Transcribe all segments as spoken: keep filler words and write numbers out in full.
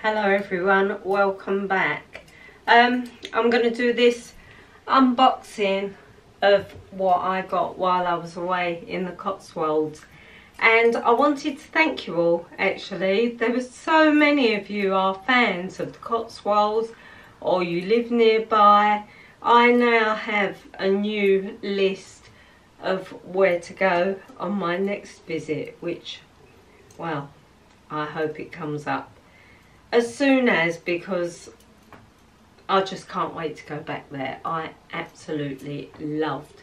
Hello everyone, welcome back. Um, I'm going to do this unboxing of what I got while I was away in the Cotswolds. And I wanted to thank you all, actually. There were so many of you are fans of the Cotswolds or you live nearby. I now have a new list of where to go on my next visit, which, well, I hope it comes up as soon as, because I just can't wait to go back there. I absolutely loved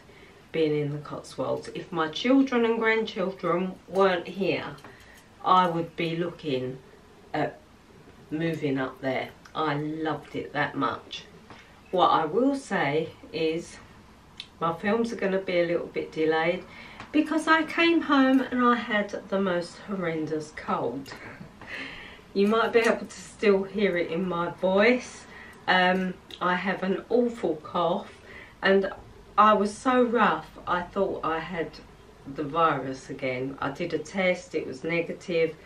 being in the Cotswolds. If my children and grandchildren weren't here, I would be looking at moving up there. I loved it that much. What I will say is my films are going to be a little bit delayed because I came home and I had the most horrendous cold. You might be able to still hear it in my voice. Um, I have an awful cough and I was so rough I thought I had the virus again. I did a test, it was negative.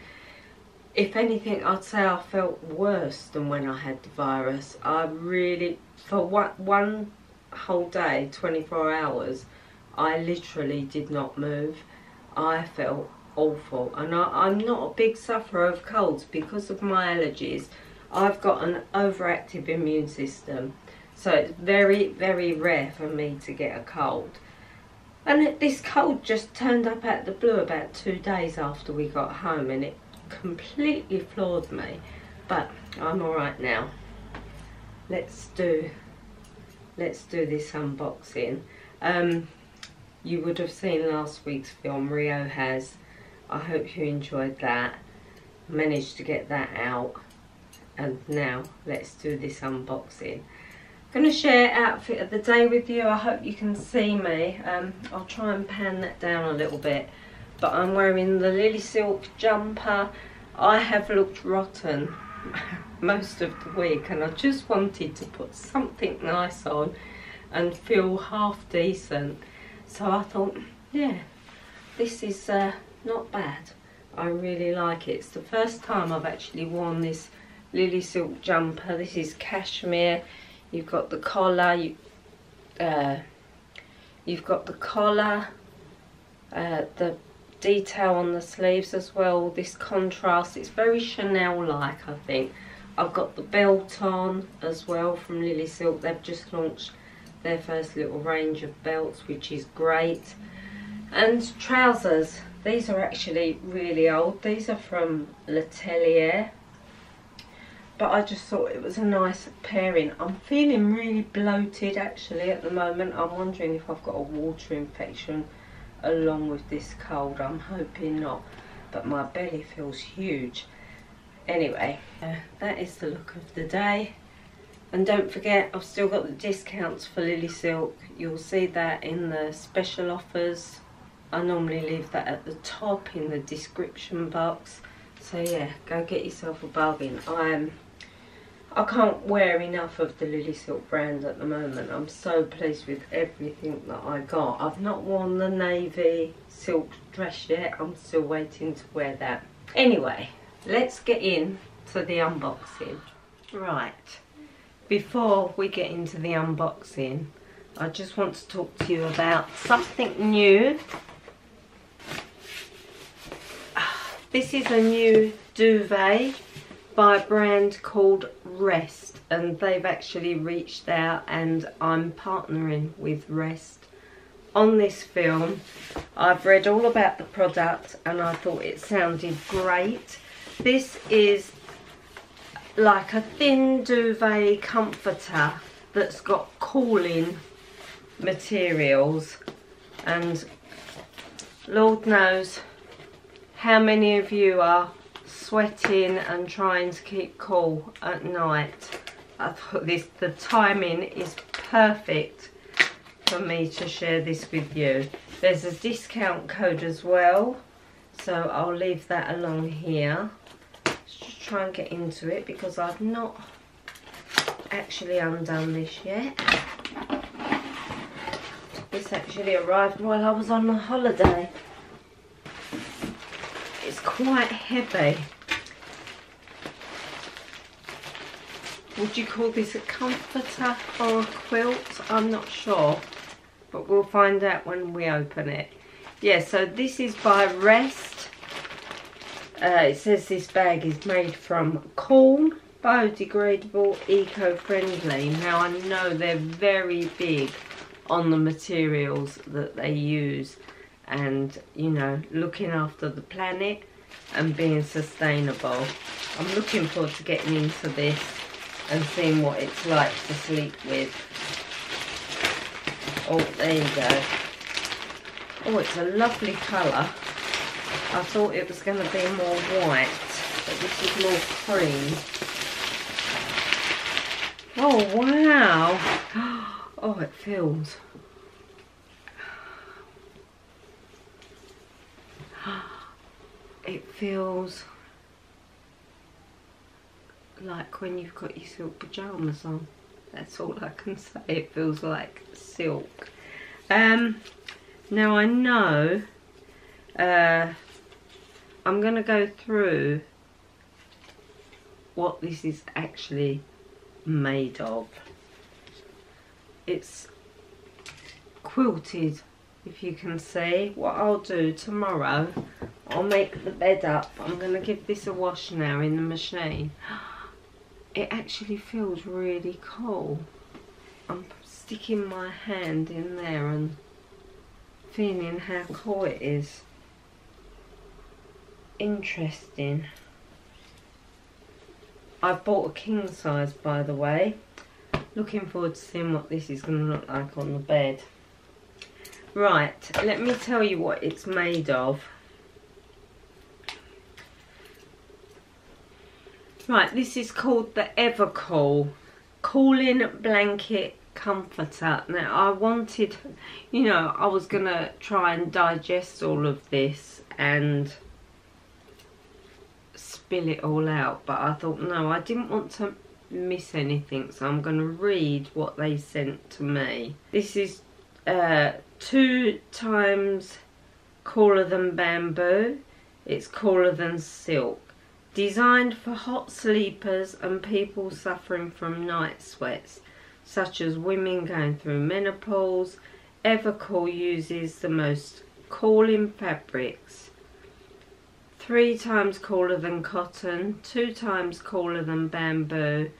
If anything, I'd say I felt worse than when I had the virus. I really, for one whole day, twenty-four hours, I literally did not move. I felt awful, and I, I'm not a big sufferer of colds because of my allergies. I've got an overactive immune system, so it's very very rare for me to get a cold, and this cold just turned up out of the blue about two days after we got home, and it completely floored me, but I'm alright now. Let's do let's do this unboxing. Um, you would have seen last week's film, Rio has. I hope you enjoyed that. Managed to get that out, and now let's do this unboxing. I'm going to share outfit of the day with you. I hope you can see me. Um, I'll try and pan that down a little bit, but I'm wearing the Lilysilk jumper. I have looked rotten most of the week, and I just wanted to put something nice on and feel half decent. So I thought, yeah, this is uh, not bad. I really like it. It's the first time I've actually worn this Lilysilk jumper. This is cashmere. You've got the collar. You, uh, you've got the collar, uh, the detail on the sleeves as well. This contrast. It's very Chanel-like, I think. I've got the belt on as well from Lilysilk. They've just launched their first little range of belts, which is great. And trousers. These are actually really old. These are from L'Atelier, but I just thought it was a nice pairing. I'm feeling really bloated actually at the moment. I'm wondering if I've got a water infection along with this cold. I'm hoping not, but my belly feels huge. Anyway, uh, that is the look of the day. And don't forget, I've still got the discounts for Lilysilk. You'll see that in the special offers. I normally leave that at the top in the description box. So yeah, go get yourself a bargain. I'm, I can't wear enough of the Lilysilk brand at the moment. I'm so pleased with everything that I got. I've not worn the navy silk dress yet. I'm still waiting to wear that. Anyway, let's get in to the unboxing. Right. Before we get into the unboxing, I just want to talk to you about something new. This is a new duvet by a brand called Rest, and they've actually reached out, and I'm partnering with Rest on this film. I've read all about the product and I thought it sounded great. This is like a thin duvet comforter that's got cooling materials, and Lord knows how many of you are sweating and trying to keep cool at night. I thought this, the timing is perfect for me to share this with you. There's a discount code as well, so I'll leave that along here. Just try and get into it because I've not actually undone this yet. This actually arrived while I was on a holiday. It's quite heavy. would you call this a comforter or a quilt? I'm not sure, but we'll find out when we open it. Yeah, so this is by Rest. Uh, it says this bag is made from corn, biodegradable, eco-friendly. Now I know they're very big on the materials that they use and, you know, looking after the planet and being sustainable. I'm looking forward to getting into this and seeing what it's like to sleep with. Oh, there you go. Oh, it's a lovely colour. I thought it was going to be more white, but this is more cream. Oh, wow. Oh, it feels. It feels like when you've got your silk pyjamas on. That's all I can say. It feels like silk. Um, now I know uh, I'm going to go through what this is actually made of. It's quilted, if you can see. What I'll do tomorrow, I'll make the bed up. I'm going to give this a wash now in the machine. It actually feels really cool. I'm sticking my hand in there and feeling how cool it is. Interesting. I've bought a king size, by the way. Looking forward to seeing what this is going to look like on the bed. Right, let me tell you what it's made of. Right, this is called the Evercool Cooling Blanket Comforter. Now, I wanted, you know, I was going to try and digest all of this and spill it all out. But I thought, no, I didn't want to miss anything, so I'm going to read what they sent to me. This is uh, two times cooler than bamboo. It's cooler than silk. Designed for hot sleepers and people suffering from night sweats, such as women going through menopause. Evercool uses the most cooling fabrics. Three times cooler than cotton, two times cooler than bamboo,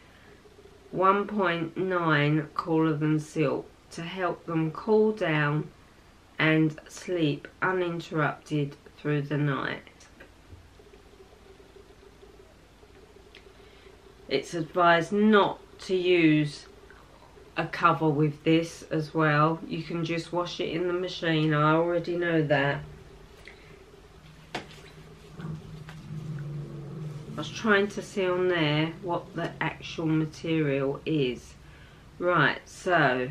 one point nine cooler than silk, to help them cool down and sleep uninterrupted through the night. It's advised not to use a cover with this as well. You can just wash it in the machine. I already know that. I was trying to see on there what the actual material is. Right, so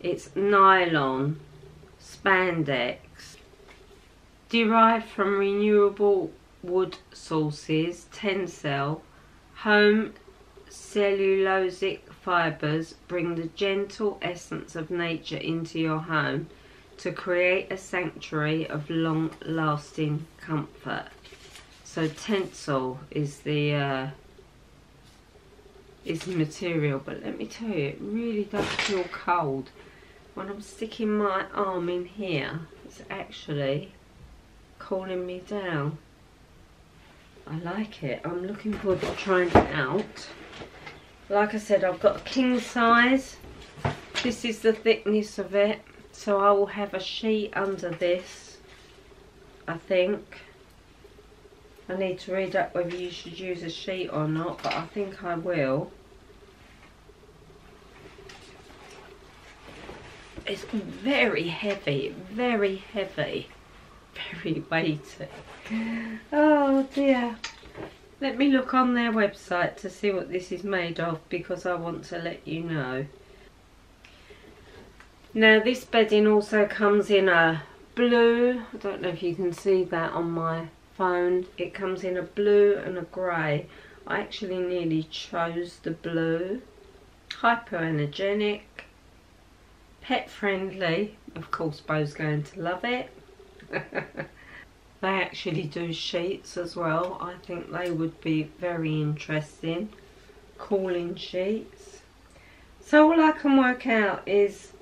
it's nylon, spandex, derived from renewable wood sources, Tencel. Home cellulosic fibres bring the gentle essence of nature into your home to create a sanctuary of long-lasting comfort. So Tencel is the uh, is the material, but let me tell you, it really does feel cold. When I'm sticking my arm in here, it's actually cooling me down. I like it. I'm looking forward to trying it out. Like I said, I've got a king size. This is the thickness of it, so I will have a sheet under this, I think. I need to read up whether you should use a sheet or not, but I think I will. It's very heavy, very heavy, very weighty. Oh dear. Let me look on their website to see what this is made of, because I want to let you know. Now this bedding also comes in a blue, I don't know if you can see that on my phone, it comes in a blue and a grey. I actually nearly chose the blue. Hypoenergenic, pet friendly, of course Beau's going to love it. They actually do sheets as well. I think they would be very interesting. cooling sheets. So all I can work out is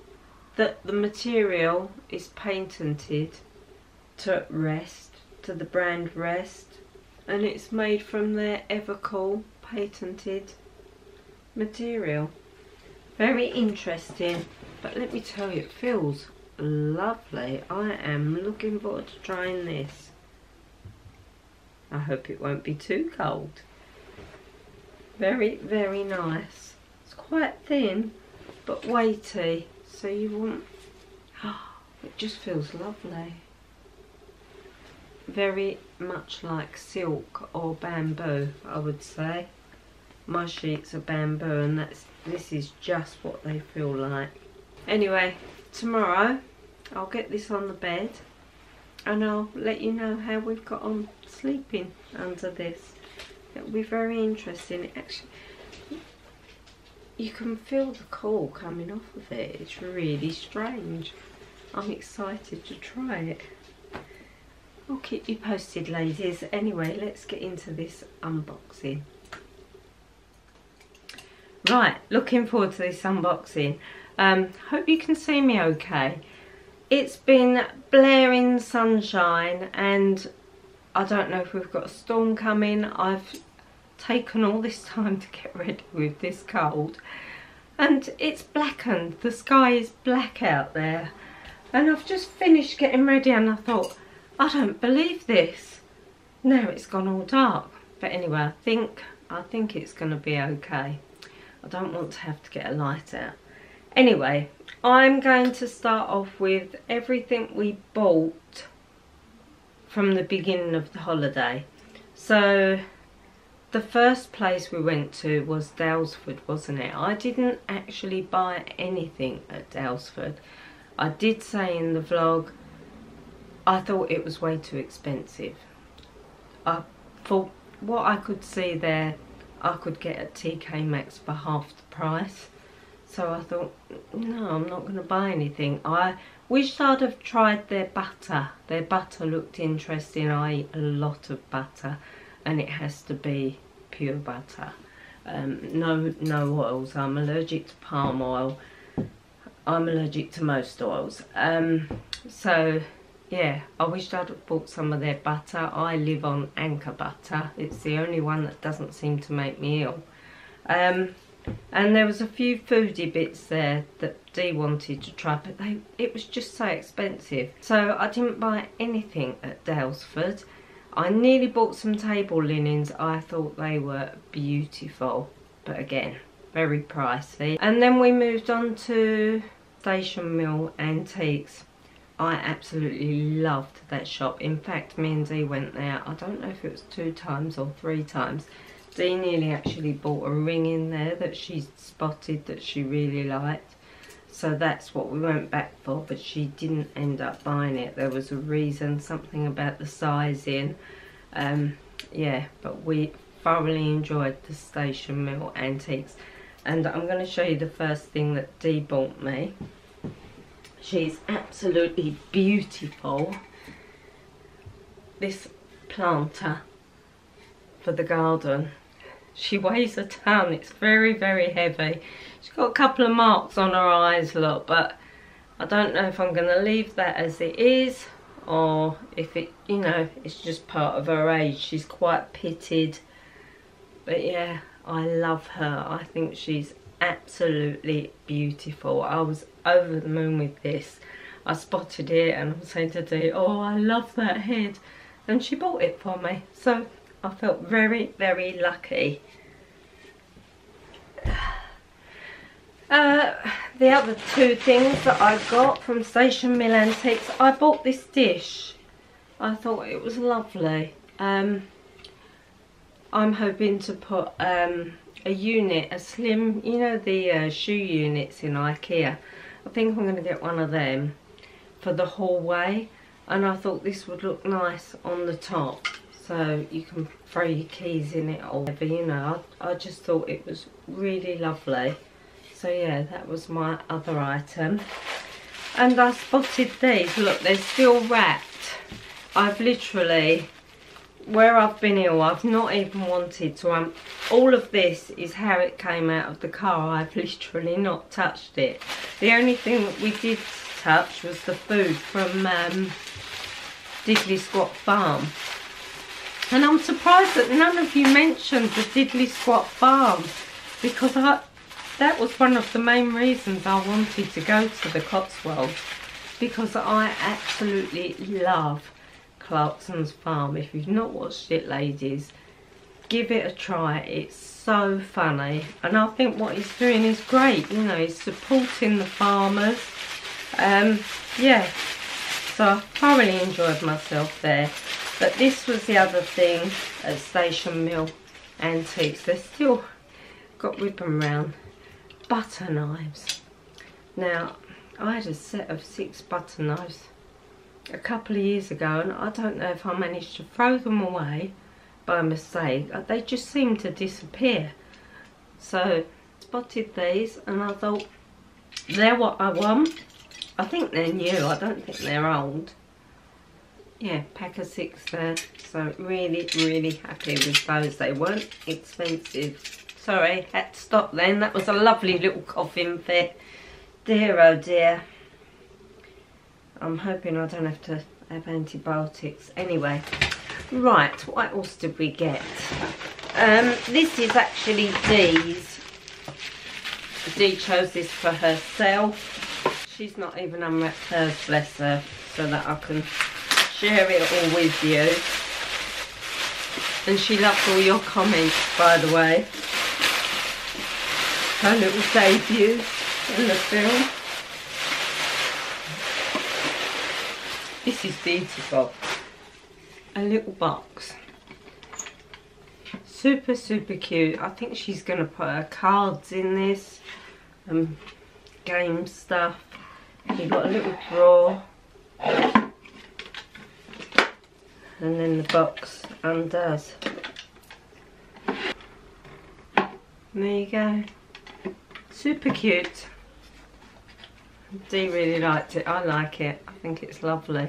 that the material is patented to Rest, to the brand Rest, and it's made from their Evercool patented material. Very interesting, but let me tell you, it feels lovely. I am looking forward to trying this. I hope it won't be too cold. Very, very nice. It's quite thin, but weighty. So you want, oh, it just feels lovely. Very much like silk or bamboo, I would say. My sheets are bamboo, and that's this is just what they feel like. Anyway, tomorrow I'll get this on the bed, and I'll let you know how we've got on sleeping under this. It'll be very interesting. It actually, you can feel the cool coming off of it. It's really strange. I'm excited to try it. I'll keep you posted, ladies. Anyway, let's get into this unboxing. Right, looking forward to this unboxing. Um, hope you can see me okay. It's been blaring sunshine, and I don't know if we've got a storm coming. I've taken all this time to get ready with this cold, and it's blackened. The sky is black out there, and I've just finished getting ready, and I thought, I don't believe this. Now it's gone all dark. But anyway, I think I think it's going to be okay. I don't want to have to get a light out. Anyway, I'm going to start off with everything we bought from the beginning of the holiday. So the first place we went to was Daylesford, wasn't it? I didn't actually buy anything at Daylesford. I did say in the vlog I thought it was way too expensive. I thought what I could see there I could get at T K Maxx for half the price. So I thought, no, I'm not going to buy anything. I wished I'd have tried their butter. Their butter looked interesting. I eat a lot of butter, and it has to be pure butter. Um, no, no oils. I'm allergic to palm oil. I'm allergic to most oils. Um, so, yeah, I wished I'd have bought some of their butter. I live on Anchor Butter. It's the only one that doesn't seem to make me ill. Um... And there was a few foodie bits there that Dee wanted to try, but they, it was just so expensive. So I didn't buy anything at Daylesford. I nearly bought some table linens. I thought they were beautiful, but again, very pricey. And then we moved on to Station Mill Antiques. I absolutely loved that shop. In fact, me and Dee went there, I don't know if it was two times or three times. Dee nearly actually bought a ring in there that she spotted that she really liked. So that's what we went back for, but she didn't end up buying it. There was a reason, something about the sizing. Um, yeah, but we thoroughly enjoyed the Station Mill Antiques. And I'm going to show you the first thing that Dee bought me. She's absolutely beautiful. This planter for the garden. She weighs a ton. It's very, very heavy. She's got a couple of marks on her eyes, look, but I don't know if I'm going to leave that as it is, or if it, you know, it's just part of her age. She's quite pitted, but yeah, I love her. I think she's absolutely beautiful. I was over the moon with this. I spotted it, and I'm saying to Dee, oh, I love that head, and she bought it for me. So I felt very, very lucky. Uh, the other two things that I got from Station Mill Antiques, I bought this dish. I thought it was lovely. Um, I'm hoping to put um, a unit, a slim, you know, the uh, shoe units in IKEA. I think I'm going to get one of them for the hallway, and I thought this would look nice on the top. So you can throw your keys in it or whatever, you know. I, I just thought it was really lovely. So yeah, that was my other item. And I spotted these. Look, they're still wrapped. I've literally where I've been ill, I've not even wanted to. Um, all of this is how it came out of the car. I've literally not touched it. The only thing that we did touch was the food from um, Diddly Squat Farm. And I'm surprised that none of you mentioned the Diddly Squat Farm, because I, that was one of the main reasons I wanted to go to the Cotswolds, because I absolutely love Clarkson's Farm. If you've not watched it, ladies, give it a try. It's so funny, and I think what he's doing is great. You know, he's supporting the farmers. Um, yeah, so I thoroughly enjoyed myself there. But this was the other thing at Station Mill Antiques. They've still got ribbon round butter knives. Now, I had a set of six butter knives a couple of years ago, and I don't know if I managed to throw them away by mistake. They just seemed to disappear. So, spotted these, and I thought, they're what I want. I think they're new, I don't think they're old. Yeah, pack of six there, so really, really happy with those. They weren't expensive. Sorry, had to stop then. That was a lovely little coffin fit. Dear, oh dear. I'm hoping I don't have to have antibiotics. Anyway, right, what else did we get? Um, this is actually Dee's. Dee chose this for herself. She's not even unwrapped hers, bless her, so that I can share it all with you. And she loves all your comments, by the way. Her little debut in the film. This is beautiful. A little box. Super, super cute. I think she's going to put her cards in this. Um, game stuff. You've got a little drawer. And then the box undoes. There you go. Super cute. Dee really liked it. I like it. I think it's lovely.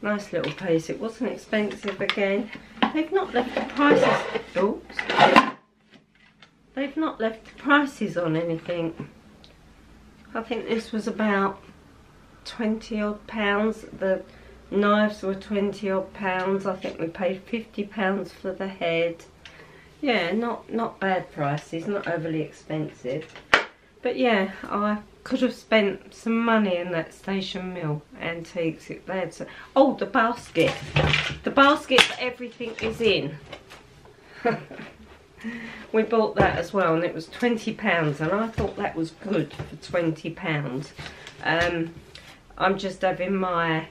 Nice little piece. It wasn't expensive again. They've not left the prices. Oops. They've not left the prices on anything. I think this was about twenty odd pounds. The knives were twenty odd pounds. I think we paid fifty pounds for the head. Yeah, not not bad prices, not overly expensive. But yeah, I could have spent some money in that Station Mill Antiques if they had some. Oh, the basket. The basket that everything is in. We bought that as well, and it was twenty pounds, and I thought that was good for twenty pounds. Um, I'm just having my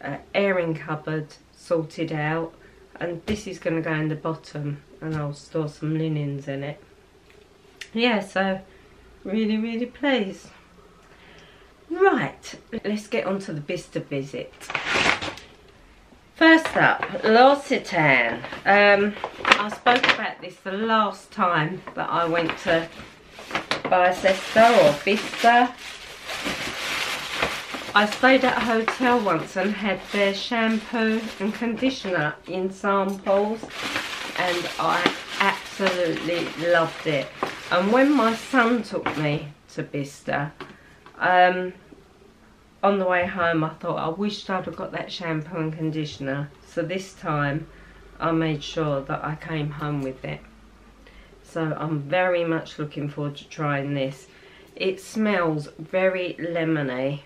Uh, airing cupboard sorted out, and this is going to go in the bottom, and I'll store some linens in it. Yeah, so really, really pleased. Right, let's get on to the Bicester visit. First up, L'Occitane. Um, I spoke about this the last time that I went to Bicester or Bicester. I stayed at a hotel once and had their shampoo and conditioner in samples, and I absolutely loved it. And when my son took me to Bicester, um, on the way home I thought I wished I'd have got that shampoo and conditioner, so this time I made sure that I came home with it. So I'm very much looking forward to trying this. It smells very lemony.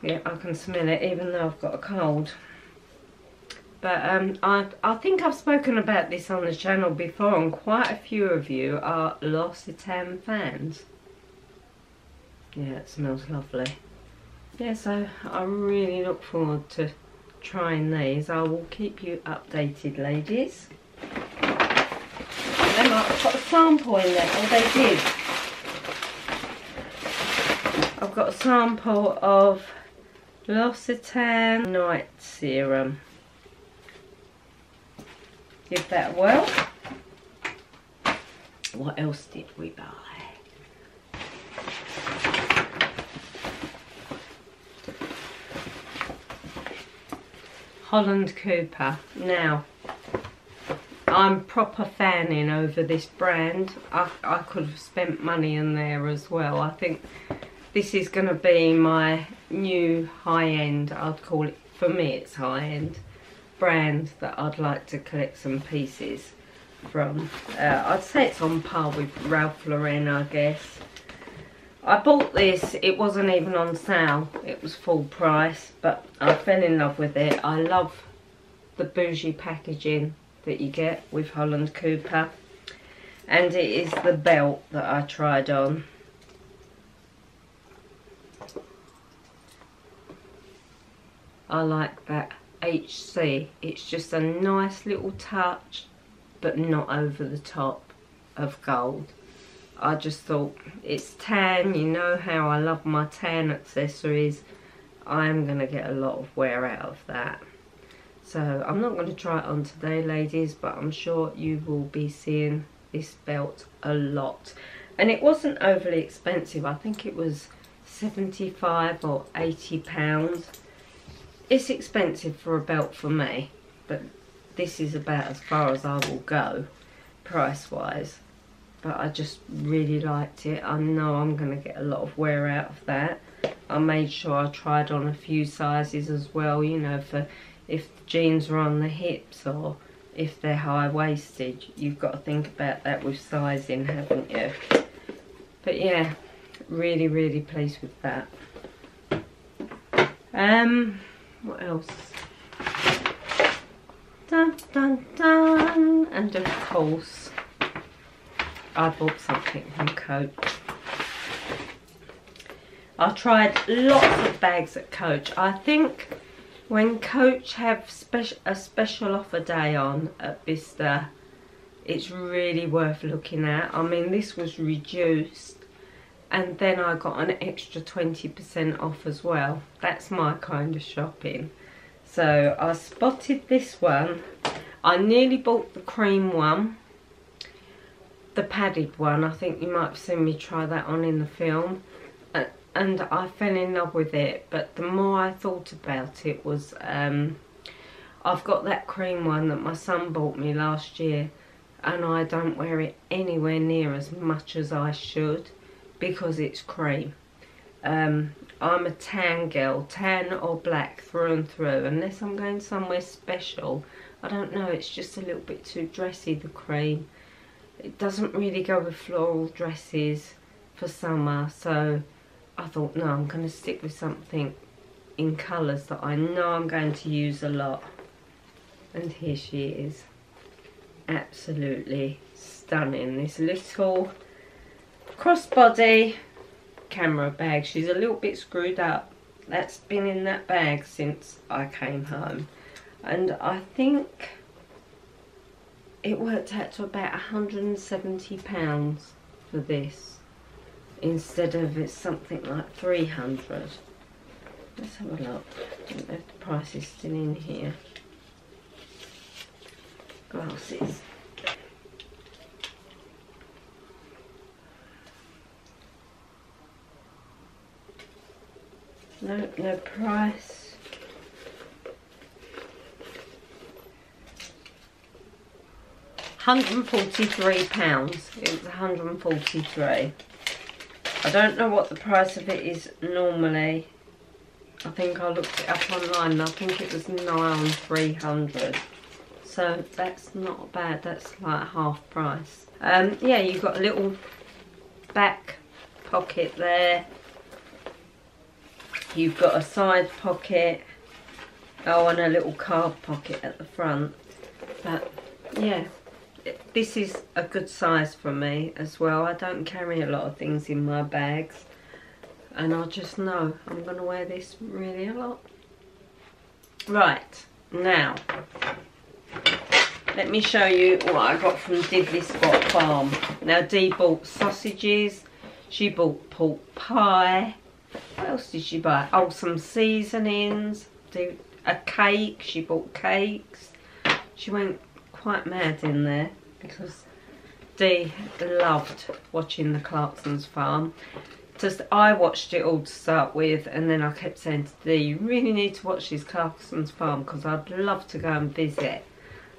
Yeah, I can smell it even though I've got a cold. But um, I, I think I've spoken about this on the channel before, and quite a few of you are L'Occitane fans. Yeah, it smells lovely. Yeah, so I really look forward to trying these. I will keep you updated, ladies. They might have got a sample in there, or they did. I've got a sample of L'Occitane Night Serum. Give that a whirl. What else did we buy? Holland Cooper. Now, I'm proper fanning over this brand. I, I could have spent money in there as well. I think this is going to be my new high-end, I'd call it, for me it's high-end, brand that I'd like to collect some pieces from. Uh, I'd say it's on par with Ralph Lauren, I guess. I bought this, it wasn't even on sale, it was full price, but I fell in love with it. I love the bougie packaging that you get with Holland Cooper, and it is the belt that I tried on. I like that H C, it's just a nice little touch, but not over the top of gold. I just thought, it's tan, you know how I love my tan accessories, I'm going to get a lot of wear out of that. So I'm not going to try it on today, ladies, but I'm sure you will be seeing this belt a lot. And it wasn't overly expensive, I think it was seventy-five or eighty pounds. It's expensive for a belt for me, but this is about as far as I will go, price-wise. But I just really liked it. I know I'm going to get a lot of wear out of that. I made sure I tried on a few sizes as well, you know, for if the jeans are on the hips or if they're high-waisted. You've got to think about that with sizing, haven't you? But yeah, really, really pleased with that. Um, what else? Dun, dun, dun. And of course, I bought something from Coach. I tried lots of bags at Coach. I think when Coach have speci a special offer day on at Bicester, it's really worth looking at. I mean, this was reduced, and then I got an extra twenty percent off as well. That's my kind of shopping. So I spotted this one. I nearly bought the cream one, the padded one. I think you might have seen me try that on in the film, uh, and I fell in love with it. But the more I thought about it was, um, I've got that cream one that my son bought me last year, and I don't wear it anywhere near as much as I should because it's cream. um, I'm a tan girl, tan or black through and through, unless I'm going somewhere special. I don't know, it's just a little bit too dressy, the cream. It doesn't really go with floral dresses for summer, so I thought, no, I'm going to stick with something in colours that I know I'm going to use a lot. And here she is, absolutely stunning, this little crossbody camera bag. She's a little bit screwed up. That's been in that bag since I came home, and I think it worked out to about one hundred and seventy pounds for this, instead of it's something like three hundred. Let's have a look. I don't know if the price is still in here. Glasses. No, no price. one hundred and forty-three pounds. It was one hundred and forty-three. I don't know what the price of it is normally. I think I looked it up online and I think it was nine hundred and three hundred. So that's not bad. That's like half price. Um, yeah, you've got a little back pocket there. You've got a side pocket. Oh, and a little card pocket at the front. But yeah, this is a good size for me as well. I don't carry a lot of things in my bags, and I just know I'm going to wear this really a lot. Right, now let me show you what I got from Diddly Squat Farm. Now Dee bought sausages, she bought pork pie. What else did she buy? Oh, some seasonings, a cake, she bought cakes. She went quite mad in there because Dee loved watching the Clarkson's Farm. just I watched it all to start with, and then I kept saying to Dee, you really need to watch this Clarkson's Farm because I'd love to go and visit.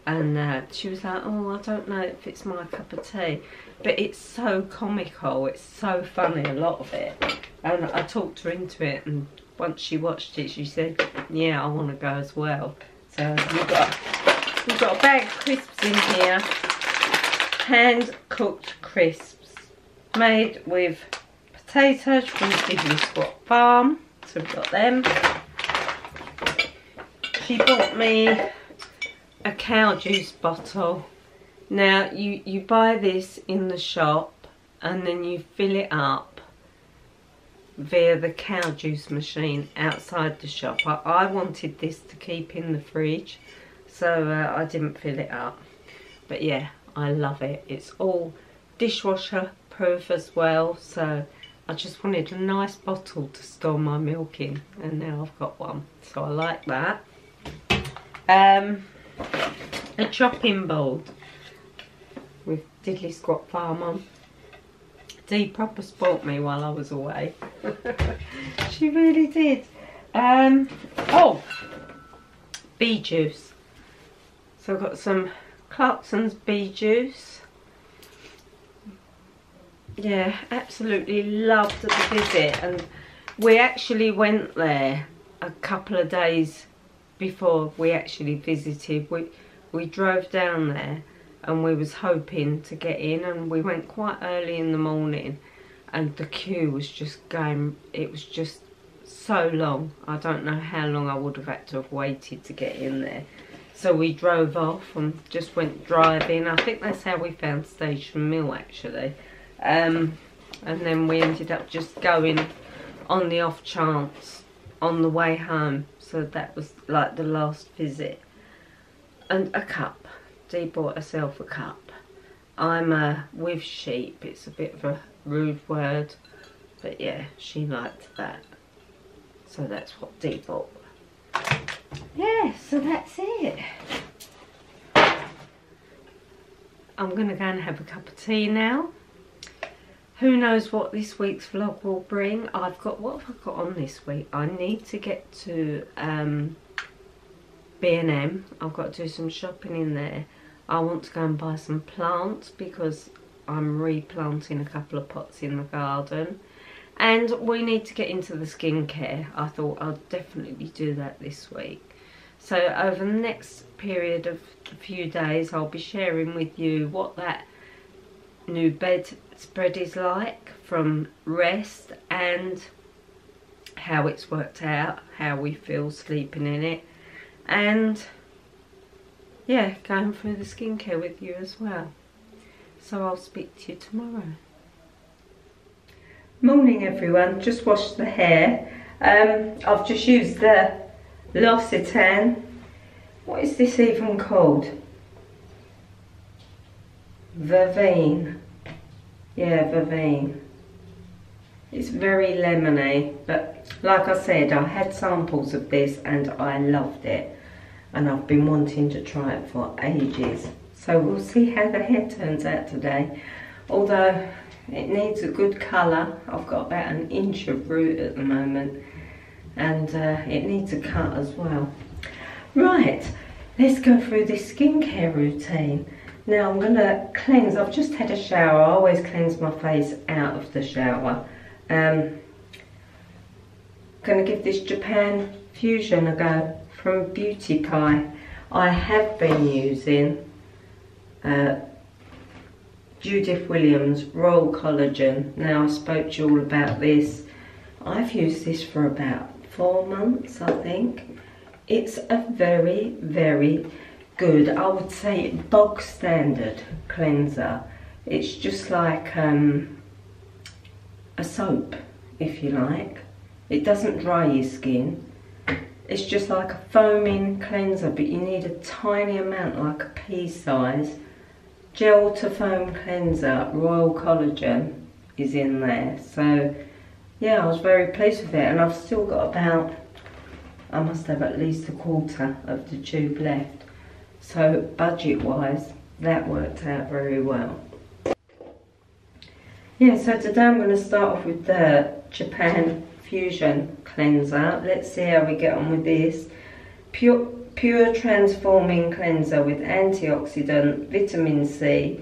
And uh, she was like, oh, I don't know if it's my cup of tea. But it's so comical, it's so funny, a lot of it. And I talked her into it, and once she watched it, she said, yeah, I want to go as well. So we've got, we've got a bag of crisps in here. Hand-cooked crisps, made with potatoes from Diddly Squat Farm. So we've got them. She bought me a cow juice bottle. Now you you buy this in the shop and then you fill it up via the cow juice machine outside the shop. I, I wanted this to keep in the fridge, so uh, I didn't fill it up, but yeah, I love it. It's all dishwasher proof as well, so I just wanted a nice bottle to store my milk in, and now I've got one, so I like that. Um, a chopping board with Diddly Squat Farm on. Dee proper spoilt me while I was away. She really did. Um, oh, bee juice. So I've got some Clarkson's bee juice. Yeah, absolutely loved the visit, and we actually went there a couple of days before we actually visited. We we drove down there and we was hoping to get in, and we went quite early in the morning, and the queue was just going, it was just so long. I don't know how long I would have had to have waited to get in there. So we drove off and just went driving. I think that's how we found Station Mill actually. Um, and then we ended up just going on the off chance on the way home. So that was like the last visit. And a cup. Dee bought herself a cup. I'm a with sheep. It's a bit of a rude word, but yeah, she liked that. So that's what Dee bought. Yeah, so that's it. I'm going to go and have a cup of tea now. Who knows what this week's vlog will bring. I've got, what have I got on this week? I need to get to um, B and M. I've got to do some shopping in there. I want to go and buy some plants because I'm replanting a couple of pots in the garden. And we need to get into the skincare. I thought I'll definitely do that this week. So over the next period of a few days, I'll be sharing with you what that new bed spread is like from Rest and how it's worked out, how we feel sleeping in it, and yeah, going through the skincare with you as well. So I'll speak to you tomorrow. Morning everyone, just washed the hair. um, I've just used the L'Occitane, what is this even called? Vervain. Yeah, vervain. It's very lemony, but like I said, I had samples of this and I loved it, and I've been wanting to try it for ages, so we'll see how the hair turns out today. Although it needs a good colour, I've got about an inch of root at the moment, and uh, it needs a cut as well. Right, let's go through this skincare routine. Now I'm going to cleanse. I've just had a shower. I always cleanse my face out of the shower. Um, going to give this Japan Fusion a go from Beauty Pie. I have been using uh, Judith Williams Royal Collagen. Now I spoke to you all about this. I've used this for about four months, I think. It's a very, very good, I would say, bog standard cleanser. It's just like um, a soap, if you like. It doesn't dry your skin. It's just like a foaming cleanser, but you need a tiny amount, like a pea size. Gel to foam cleanser, Royal Collagen is in there. So yeah, I was very pleased with it, and I've still got about, I must have at least a quarter of the tube left. So budget wise, that worked out very well. Yeah, so today I'm going to start off with the Japan Fusion Cleanser. Let's see how we get on with this. Pure, pure transforming cleanser with antioxidant, vitamin C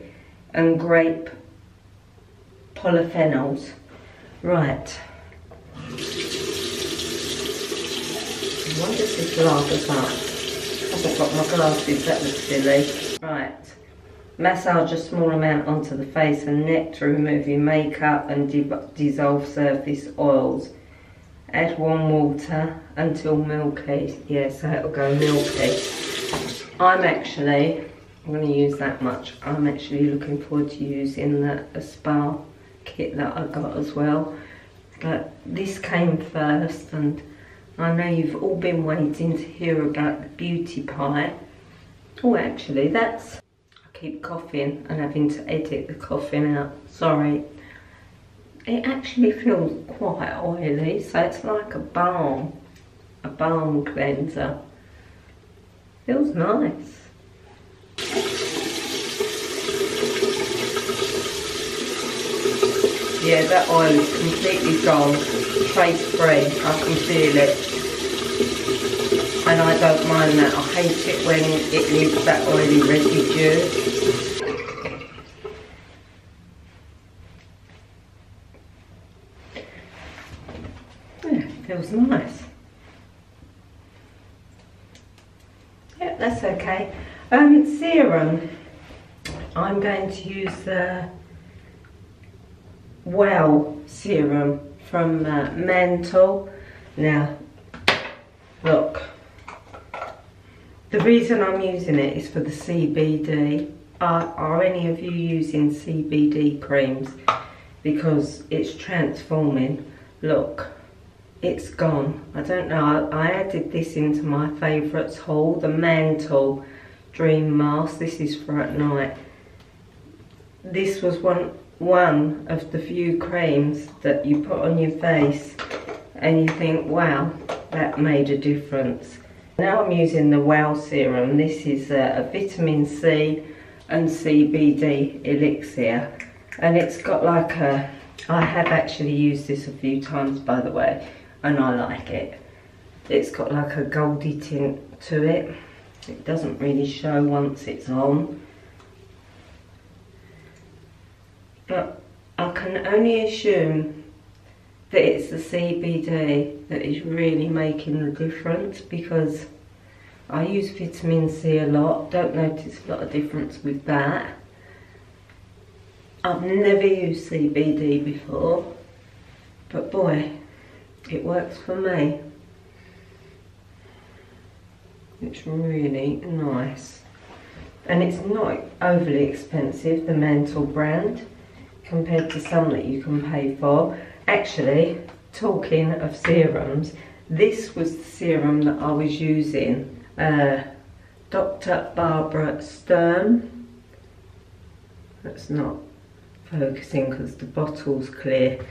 and grape polyphenols. Right. I wonder if this will hold us up. I haven't got my glasses, that looks silly. Right. Massage a small amount onto the face and neck to remove your makeup and di dissolve surface oils. Add warm water until milky. Yeah, so it'll go milky. I'm actually, I'm going to use that much. I'm actually looking forward to using the a spa kit that I got as well. But this came first, and I know you've all been waiting to hear about the Beauty Pie. Oh, actually, that's... keep coughing and having to edit the coughing out, sorry. It actually feels quite oily, so it's like a balm, a balm cleanser. Feels nice. Yeah, that oil is completely gone, trace free, I can feel it. And I don't mind that, I hate it when it leaves that oily residue. Nice. Yep, that's okay. Um, serum. I'm going to use the Well serum from uh, Mantle. Now, look. The reason I'm using it is for the C B D. Are, are any of you using C B D creams? Because it's transforming. Look. It's gone. I don't know. I, I added this into my favourites haul, the Mantle Dream Mask. This is for at night. This was one one of the few creams that you put on your face and you think, wow, that made a difference. Now I'm using the Well serum. This is a, a vitamin C and C B D elixir, and it's got like a... I have actually used this a few times, by the way. And I like it. It's got like a goldy tint to it. It doesn't really show once it's on. But I can only assume that it's the C B D that is really making the difference, because I use vitamin C a lot. Don't notice a lot of difference with that. I've never used C B D before, but boy, it works for me. It's really nice. And it's not overly expensive, the Mantle brand, compared to some that you can pay for. Actually, talking of serums, this was the serum that I was using. Uh, Doctor Barbara Sturm. That's not focusing because the bottle's clear.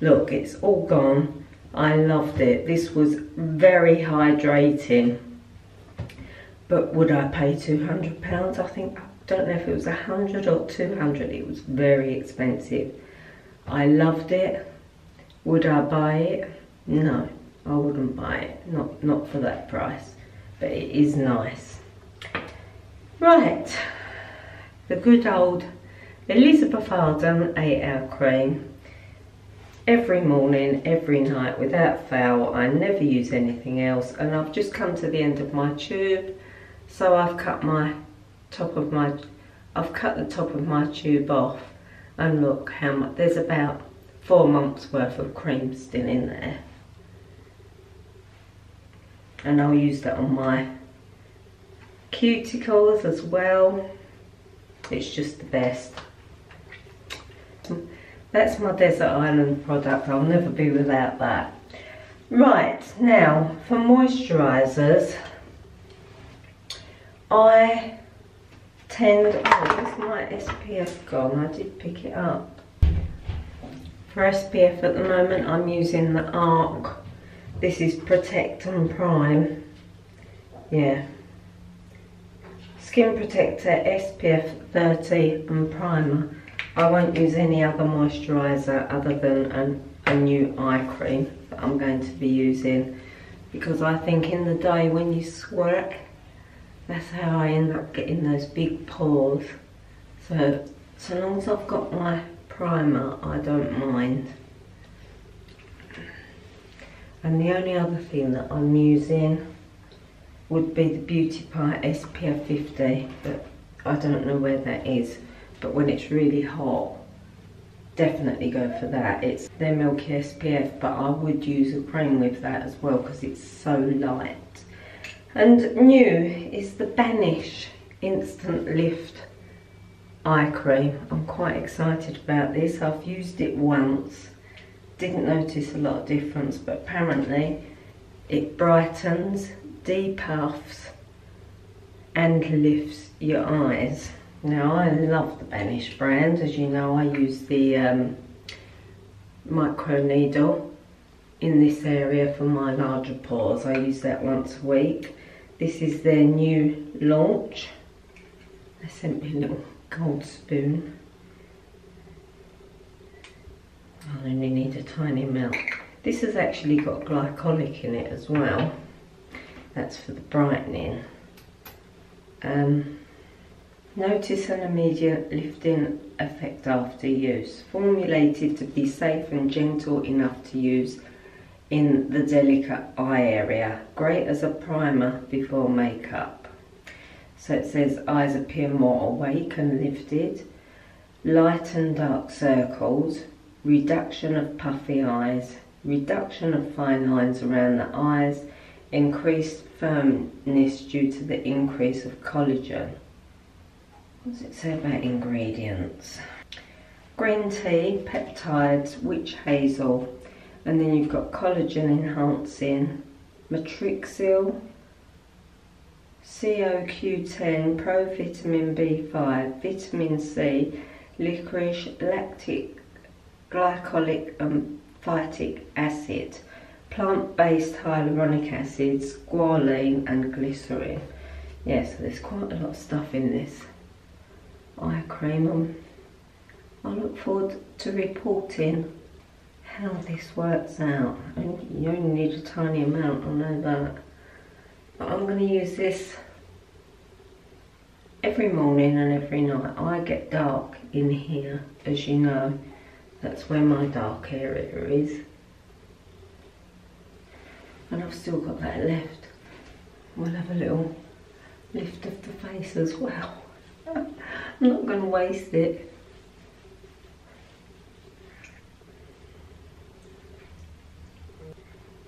Look, it's all gone. I loved it. This was very hydrating. But would I pay two hundred pounds? I think, I don't know if it was one hundred or two hundred. It was very expensive. I loved it. Would I buy it? No, I wouldn't buy it. Not, not for that price. But it is nice. Right. The good old Elizabeth Arden eight hour cream. Every morning, every night, without fail. I never use anything else, and I've just come to the end of my tube, so I've cut my top of my, I've cut the top of my tube off, and look how much. There's about four months worth of cream still in there, and I'll use that on my cuticles as well. It's just the best. That's my Desert Island product. I'll never be without that. Right, now for moisturisers, I tend... oh, where's my S P F gone? I did pick it up. For S P F at the moment, I'm using the Ark. This is Protect and Prime. Yeah. Skin Protector, S P F thirty and Primer. I won't use any other moisturiser other than an, a new eye cream that I'm going to be using, because I think in the day when you squirt, that's how I end up getting those big pores. So, so long as I've got my primer, I don't mind. And the only other thing that I'm using would be the Beauty Pie S P F fifty, but I don't know where that is. But when it's really hot, definitely go for that. It's their milky S P F, but I would use a cream with that as well because it's so light. And new is the Banish Instant Lift Eye Cream. I'm quite excited about this. I've used it once, didn't notice a lot of difference, but apparently it brightens, depuffs and lifts your eyes. Now I love the Banish brand, as you know. I use the um, micro needle in this area for my larger pores. I use that once a week. This is their new launch. They sent me a little gold spoon. I only need a tiny amount. This has actually got glycolic in it as well. That's for the brightening. Um, notice an immediate lifting effect after use. Formulated to be safe and gentle enough to use in the delicate eye area. Great as a primer before makeup. So it says eyes appear more awake and lifted. Light and dark circles. Reduction of puffy eyes, reduction of fine lines around the eyes, increased firmness due to the increase of collagen. What does it say about ingredients? Green tea, peptides, witch hazel, and then you've got collagen enhancing, matrixyl, C O Q ten, provitamin B five, vitamin C, licorice, lactic, glycolic and phytic acid, plant-based hyaluronic acid, squalene and glycerin. Yes, yeah, so there's quite a lot of stuff in this eye cream. Um, I look forward to reporting how this works out. And you only need a tiny amount, I know that. But I'm going to use this every morning and every night. I get dark in here, as you know. That's where my dark area is. And I've still got that left. We'll have a little lift of the face as well. I'm not going to waste it.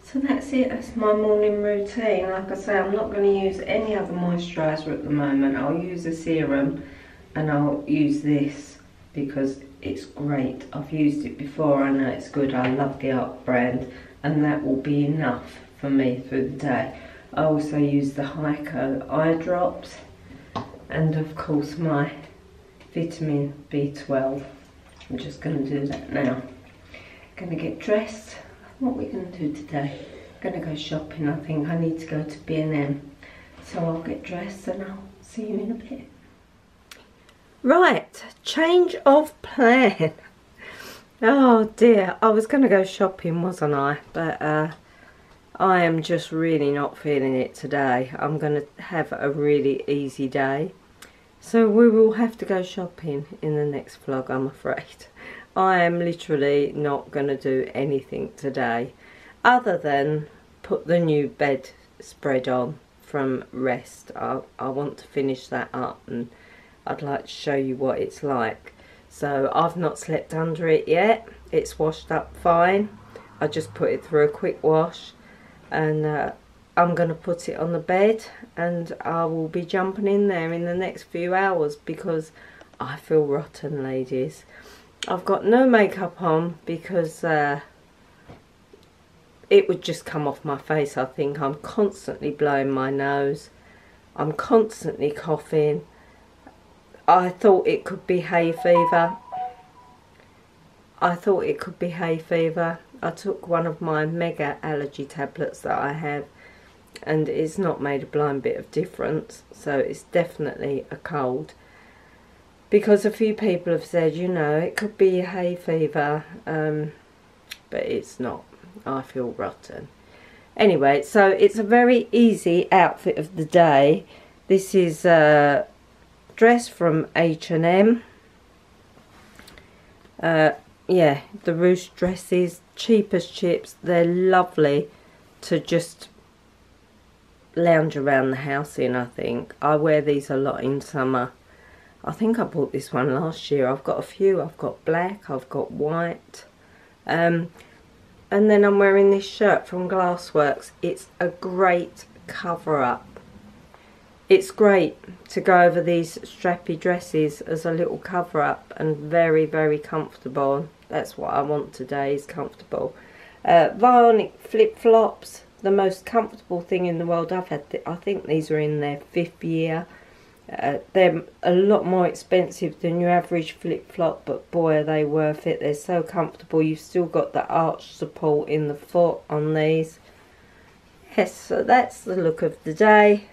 So that's it. That's my morning routine. Like I say, I'm not going to use any other moisturiser at the moment. I'll use a serum and I'll use this because it's great. I've used it before, I know it's good. I love the Ark brand, and that will be enough for me through the day. I also use the Hyco eye drops and of course my vitamin B twelve. I'm just going to do that now. Going to get dressed. What are we going to do today? Going to go shopping, I think. I need to go to B and M. So I'll get dressed and I'll see you in a bit. Right, change of plan. Oh dear, I was going to go shopping, wasn't I? But uh, I am just really not feeling it today. I'm going to have a really easy day. So we will have to go shopping in the next vlog, I'm afraid. I am literally not going to do anything today other than put the new bed spread on from Rest. I, I want to finish that up and I'd like to show you what it's like. So I've not slept under it yet. It's washed up fine. I just put it through a quick wash and uh, I'm going to put it on the bed and I will be jumping in there in the next few hours because I feel rotten, ladies. I've got no makeup on because uh, it would just come off my face, I think. I'm constantly blowing my nose. I'm constantly coughing. I thought it could be hay fever. I thought it could be hay fever. I took one of my mega allergy tablets that I have and it's not made a blind bit of difference. So it's definitely a cold. because a few people have said, you know, it could be hay fever, um, but it's not. I feel rotten. Anyway, so it's a very easy outfit of the day. This is a dress from H and M. Uh, yeah, the ruched dresses, cheap as chips. They're lovely to just lounge around the house in, I think. I wear these a lot in summer. I think I bought this one last year. I've got a few. I've got black, I've got white. Um, and then I'm wearing this shirt from Glassworks. It's a great cover-up. It's great to go over these strappy dresses as a little cover-up, and very, very comfortable. That's what I want today, is comfortable. Uh, Vionic flip-flops, the most comfortable thing in the world. I've had, th I think these are in their fifth year. Uh, they're a lot more expensive than your average flip-flop, but boy are they worth it. They're so comfortable. You've still got the arch support in the foot on these. Yes, so that's the look of the day.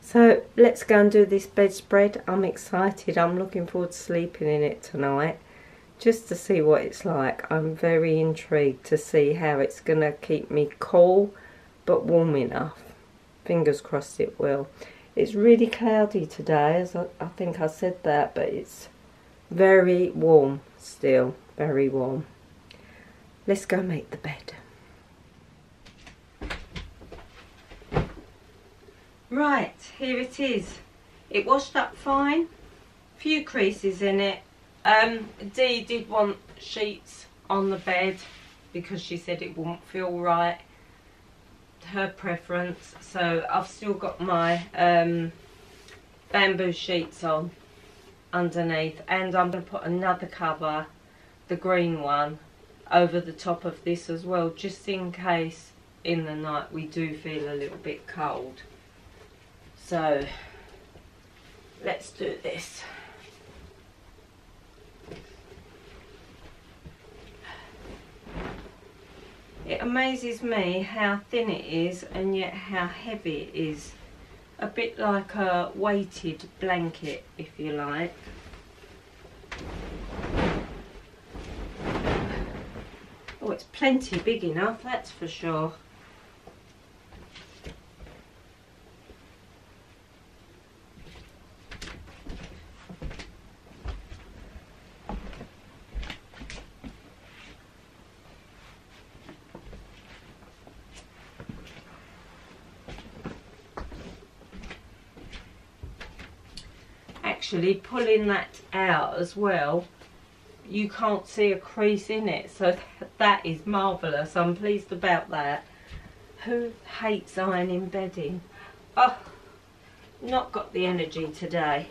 So let's go and do this bedspread. I'm excited. I'm looking forward to sleeping in it tonight, just to see what it's like. I'm very intrigued to see how it's going to keep me cool but warm enough. Fingers crossed it will. It's really cloudy today, as I, I think I said that, but it's very warm still, very warm. Let's go make the bed. Right, here it is. It washed up fine, few creases in it. Um, Dee did want sheets on the bed because she said it wouldn't feel right, her preference. So I've still got my um, bamboo sheets on underneath, and I'm going to put another cover, the green one, over the top of this as well, just in case in the night we do feel a little bit cold. So let's do this. It amazes me how thin it is and yet how heavy it is. A bit like a weighted blanket, if you like. Oh, it's plenty big enough, that's for sure. Actually, pulling that out as well, you can't see a crease in it, so that is marvellous. I'm pleased about that. Who hates ironing bedding? Oh, not got the energy today.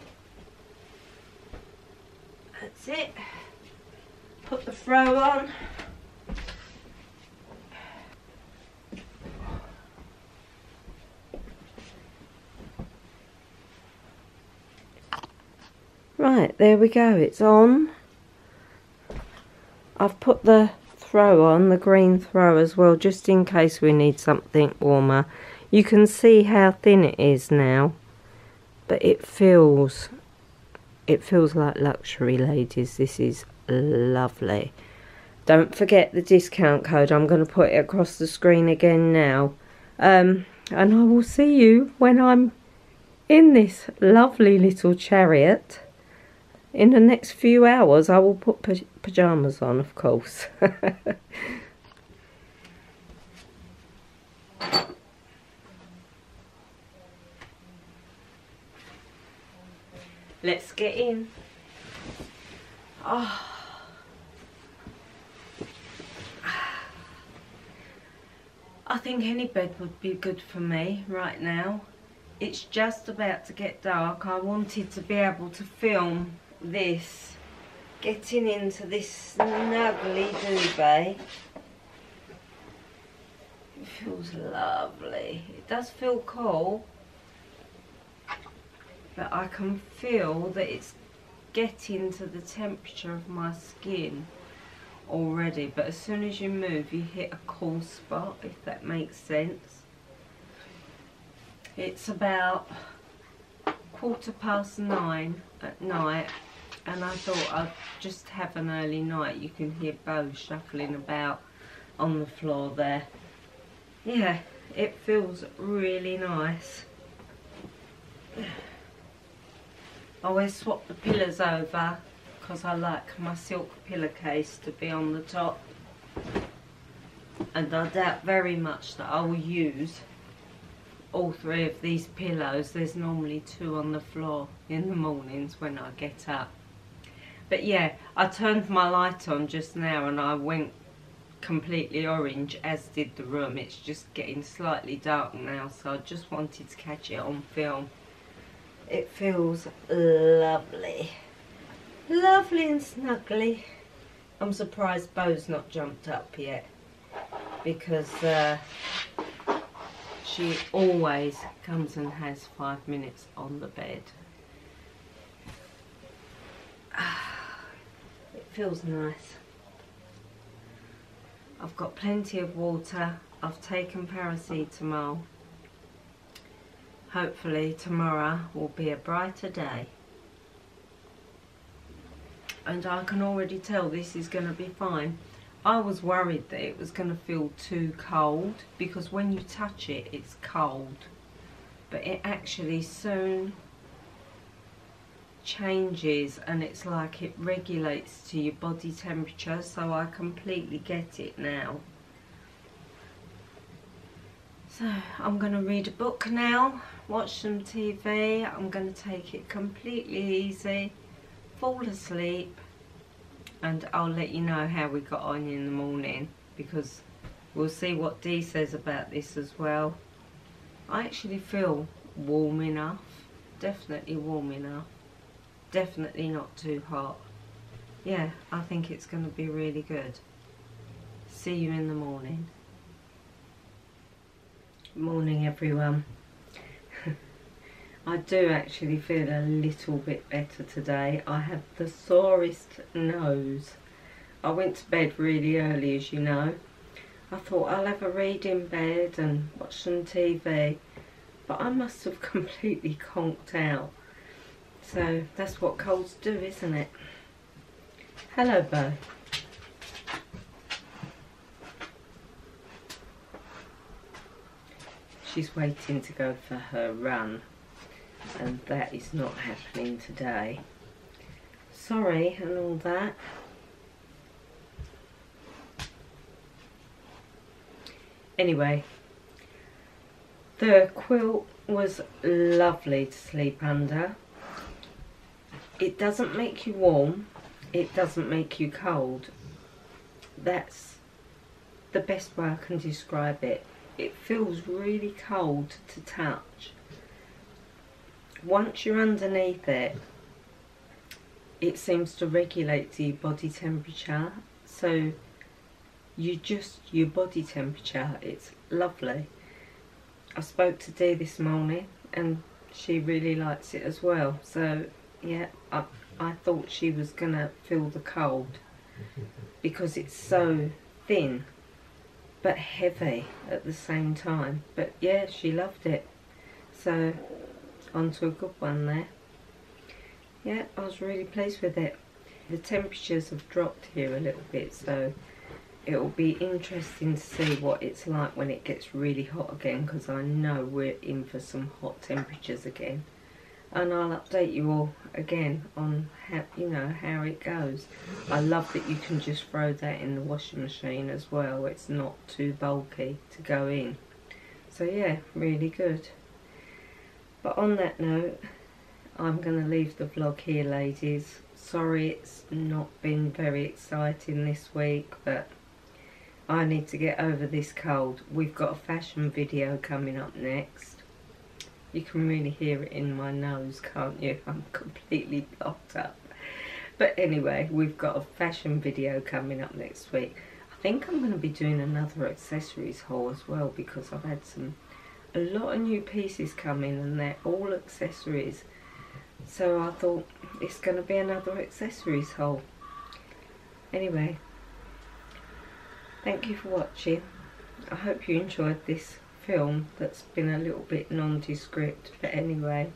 That's it. Put the throw on. Right, there we go, it's on. I've put the throw on, the green throw as well, just in case we need something warmer. You can see how thin it is now, but it feels, it feels like luxury, ladies. This is lovely. Don't forget the discount code. I'm going to put it across the screen again now. Um, and I will see you when I'm in this lovely little chariot. In the next few hours, I will put pa pyjamas on, of course. Let's get in. Oh. I think any bed would be good for me right now. It's just about to get dark. I wanted to be able to film this, getting into this snuggly duvet. It feels lovely. It does feel cool, but I can feel that it's getting to the temperature of my skin already. But as soon as you move, you hit a cool spot, if that makes sense. It's about quarter past nine at night, and I thought I'd just have an early night. You can hear Bo shuffling about on the floor there. Yeah, it feels really nice. I always swap the pillows over because I like my silk pillowcase to be on the top, and I doubt very much that I will use all three of these pillows. There's normally two on the floor in the mornings when I get up. But yeah, I turned my light on just now and I went completely orange, as did the room. It's just getting slightly dark now, so I just wanted to catch it on film. It feels lovely, lovely and snuggly. I'm surprised Beau's not jumped up yet, because uh, she always comes and has five minutes on the bed. It feels nice. I've got plenty of water. I've taken paracetamol. Hopefully tomorrow will be a brighter day. And I can already tell this is going to be fine. I was worried that it was going to feel too cold, because when you touch it, it's cold. But it actually soon changes, and it's like it regulates to your body temperature, so I completely get it now. So I'm going to read a book now, watch some T V. I'm going to take it completely easy, fall asleep, and I'll let you know how we got on in the morning, because we'll see what Dee says about this as well. I actually feel warm enough, definitely warm enough, definitely not too hot. Yeah, I think it's going to be really good. See you in the morning. Morning everyone. I do actually feel a little bit better today. I have the sorest nose. I went to bed really early, as you know. I thought I'll have a read in bed and watch some T V, but I must have completely conked out. So that's what colds do, isn't it? Hello, Bo. She's waiting to go for her run, and that is not happening today. Sorry and all that. Anyway, the quilt was lovely to sleep under. It doesn't make you warm, it doesn't make you cold. That's the best way I can describe it. It feels really cold to touch. Once you're underneath it, it seems to regulate to your body temperature, so you just your body temperature. It's lovely. I spoke to Dee this morning and she really likes it as well, so yeah, I, I thought she was gonna feel the cold because it's so thin but heavy at the same time, but yeah, she loved it, so onto a good one there. Yeah, I was really pleased with it. The temperatures have dropped here a little bit, so it'll be interesting to see what it's like when it gets really hot again, because I know we're in for some hot temperatures again, and I'll update you all again on how, you know, how it goes. I love that you can just throw that in the washing machine as well. It's not too bulky to go in, so yeah, really good. But on that note, I'm going to leave the vlog here, ladies. Sorry it's not been very exciting this week, but I need to get over this cold. We've got a fashion video coming up next. You can really hear it in my nose, can't you? I'm completely blocked up. But anyway, we've got a fashion video coming up next week. I think I'm going to be doing another accessories haul as well, because I've had some... a lot of new pieces come in and they're all accessories, so I thought it's going to be another accessories haul. Anyway, thank you for watching. I hope you enjoyed this film that's been a little bit nondescript, but anyway,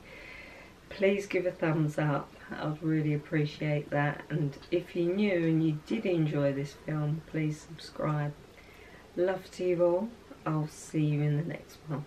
please give a thumbs up. I'd really appreciate that. And if you're new and you did enjoy this film, please subscribe. Love to you all. I'll see you in the next one.